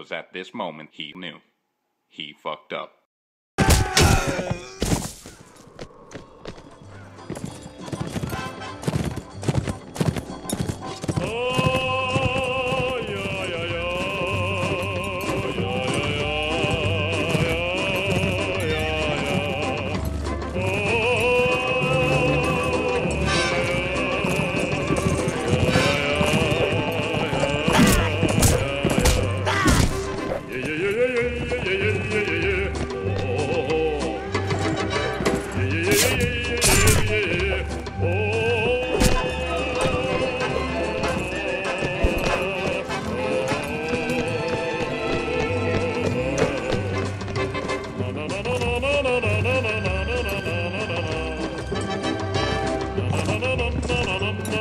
was at this moment he knew. He fucked up. No,